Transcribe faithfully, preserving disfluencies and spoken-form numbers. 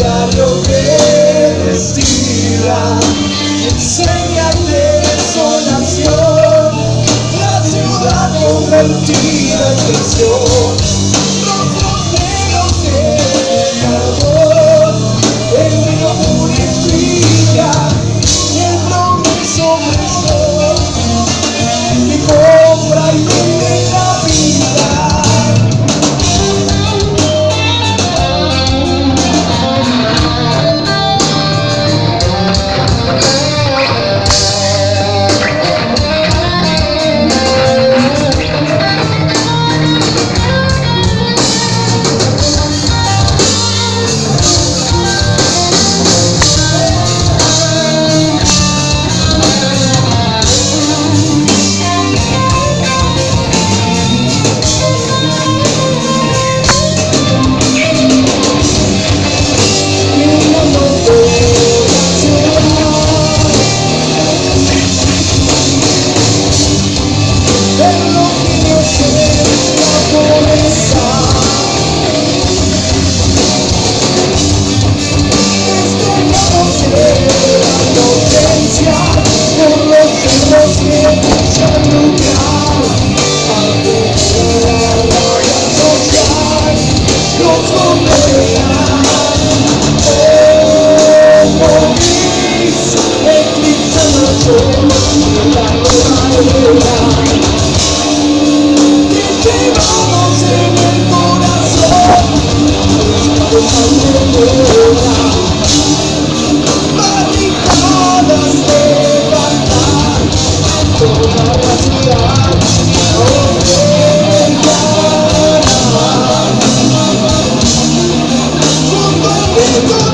diario que destila enséñate desolación, la ciudad convertida en prisión, los rostros del carbón, el vino purifica, el nombre sobre el sol, mi compra y vende la vida. Let's go!